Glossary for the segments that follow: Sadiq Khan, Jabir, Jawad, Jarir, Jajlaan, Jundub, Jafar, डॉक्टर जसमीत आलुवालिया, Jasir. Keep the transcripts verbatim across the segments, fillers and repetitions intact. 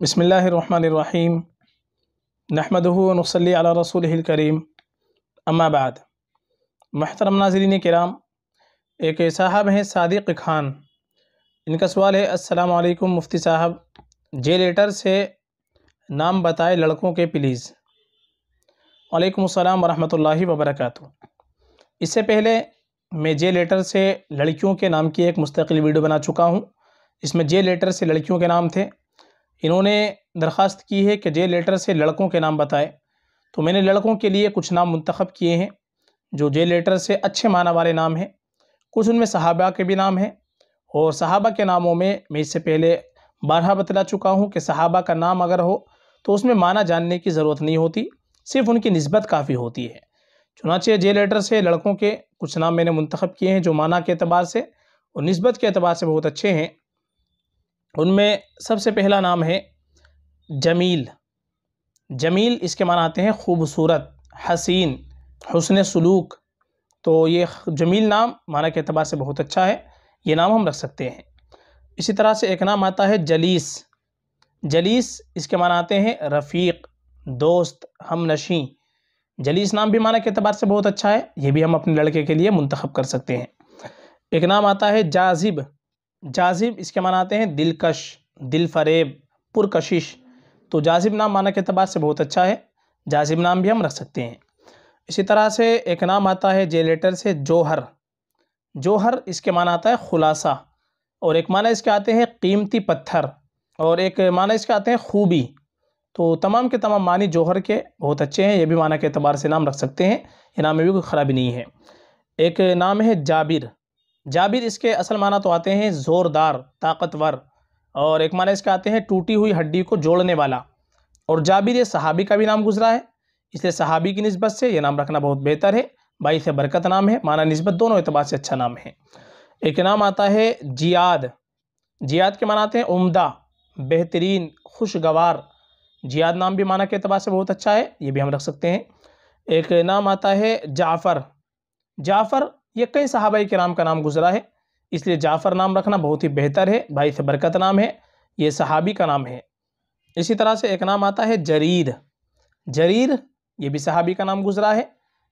बिस्मिल्लाहिर्रहमानिर्रहीम नहमदुहु व नुसल्ली अला रसूलिहिल करीम अम्मा बाद। महतरम नाज़रीन किराम, एक साहब हैं सादिक खान। इनका सवाल है, अस्सलाम वालेकुम मुफ्ती साहब, जे लेटर से नाम बताए लड़कों के प्लीज़। वालेकुम अस्सलाम व रहमतुल्लाहि व बरकातुहू। इससे पहले मैं जे लेटर से लड़कियों के नाम की एक मुस्तकिल वीडियो बना चुका हूँ, इसमें जे लेटर से लड़कियों के नाम थे। इन्होंने दरख्वास्त की है कि जे लेटर से लड़कों के नाम बताएं, तो मैंने लड़कों के लिए कुछ नाम मुंतखब किए हैं जो जे लेटर से अच्छे माना वाले नाम हैं। कुछ उनमें सहाबा के भी नाम हैं, और सहाबा के नामों में मैं इससे पहले बारह बतला चुका हूँ कि सहाबा का नाम अगर हो तो उसमें माना जानने की ज़रूरत नहीं होती, सिर्फ़ उनकी नस्बत काफ़ी होती है। चुनाचे जे लेटर से लड़कों के कुछ नाम मैंने मुंतखब किए हैं जो माना के अतबार से और नस्बत के अतबार से बहुत अच्छे हैं। उनमें सबसे पहला नाम है जमील। जमील इसके माना आते हैं खूबसूरत, हसीन, हुस्न सलूक। तो ये जमील नाम माना के अतबार से बहुत अच्छा है, ये नाम हम रख सकते हैं। इसी तरह से एक नाम आता है जलीस। जलीस इसके माना आते हैं रफ़ीक, दोस्त, हमनशी। जलीस नाम भी माना के अतबार से बहुत अच्छा है, ये भी हम अपने लड़के के लिए मुंतखब कर सकते हैं। एक नाम आता है जाजिब। जाजिब इसके माना आते हैं दिलकश, दिलफरेब, पुरकशिश। तो जाजिब नाम माना के अतबार से बहुत अच्छा है, जाजिब नाम भी हम रख सकते हैं। इसी तरह से एक नाम आता है जे लेटर से जोहर। जोहर इसके माना आता है खुलासा, और एक माना इसके आते हैं कीमती पत्थर, और एक माना इसके आते हैं खूबी। तो तमाम के तमाम मानी जोहर के बहुत अच्छे हैं, ये भी माना के अतबार से नाम रख सकते हैं, ये नाम में भी कोई ख़राबी नहीं है। एक नाम है जाबिर। जाबिर इसके असल माना तो आते हैं ज़ोरदार, ताकतवर, और एक माना इसके आते हैं टूटी हुई हड्डी को जोड़ने वाला। और जाबिर ये सहाबी का भी नाम गुजरा है, इसलिए सहाबी की नस्बत से ये नाम रखना बहुत बेहतर है, बाई से बरकत नाम है, माना नस्बत दोनों एतबार से अच्छा नाम है। एक नाम आता है जियाद। जियाद के माना आते हैं उम्दा, बेहतरीन, खुशगवार। जियाद नाम भी माना के अतबार से बहुत अच्छा है, ये भी हम रख सकते हैं। एक नाम आता है जाफ़र। जाफ़र ये कई सहाबाए किराम का नाम गुजरा है, इसलिए जाफ़र नाम रखना बहुत ही बेहतर है, भाई से बरकत नाम है, ये सहाबी का नाम है। इसी तरह से एक नाम आता है जरीर। जरीर ये भी सहाबी का नाम गुजरा है,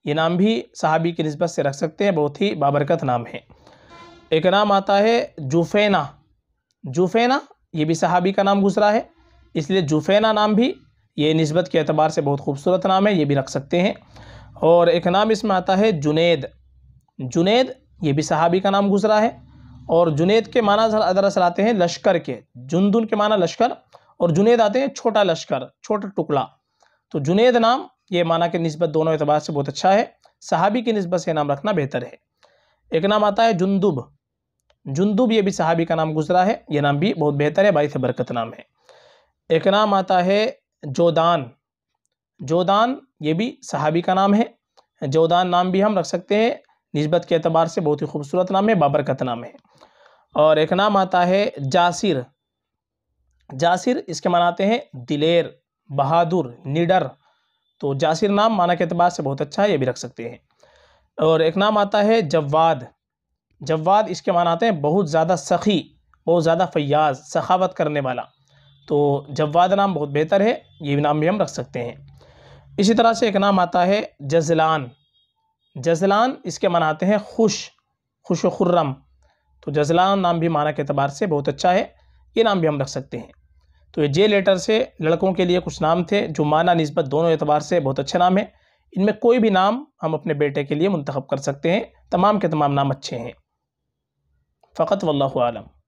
ये नाम भी सहाबी की नस्बत से रख सकते हैं, बहुत ही बाबरकत नाम है। एक नाम आता है जुफैना। जुफैना ये भी सहाबी का नाम गुजरा है, इसलिए जुफैना नाम भी ये नस्बत के अतबार से बहुत खूबसूरत नाम है, ये भी रख सकते हैं। और एक नाम इसमें आता है जुनैद। जुनैद ये भी सहाबी का नाम गुजरा है, और जुनैद के माना दरअसल आते हैं लश्कर के। जुनदुन के माना लश्कर, और जुनैद आते हैं छोटा लश्कर, छोटा टुकड़ा। तो जुनैद नाम ये माना के नस्बत दोनों एतबार से बहुत अच्छा है, सहाबी की नस्बत से नाम रखना बेहतर है। एक नाम आता है जुंदुब। जुंदुब ये भी सहाबी का नाम गुजरा है, ये नाम भी बहुत बेहतर है, बाइस बरकत नाम है। एक नाम आता है जौदान। जौदान ये भी सहाबी का नाम है, जौदान नाम भी हम रख सकते हैं, नस्बत के अतबार से बहुत ही खूबसूरत नाम है, बाबरकत नाम है। और एक नाम आता है जासिर। जासिर इसके माना आते हैं दिलेर, बहादुर, निडर। तो जासिर नाम माना के अतबार से बहुत अच्छा है, ये भी रख सकते हैं। और एक नाम आता है जवाद। जवाद इसके माना आते हैं बहुत ज़्यादा सखी, बहुत ज़्यादा फयाज, सखावत करने वाला। तो जवाद नाम बहुत बेहतर है, ये नाम भी हम रख सकते हैं। इसी तरह से एक नाम आता है जजलान। जजलान इसके माना आते हैं खुश, खुश खुर्रम। तो जजलान नाम भी माना के अतबार से बहुत अच्छा है, ये नाम भी हम रख सकते हैं। तो ये जे लेटर से लड़कों के लिए कुछ नाम थे जो माना नस्बत दोनों एतबार से बहुत अच्छे नाम हैं। इनमें कोई भी नाम हम अपने बेटे के लिए मुंतखब कर सकते हैं, तमाम के तमाम नाम अच्छे हैं। फ़कत वल्लाहु आलम।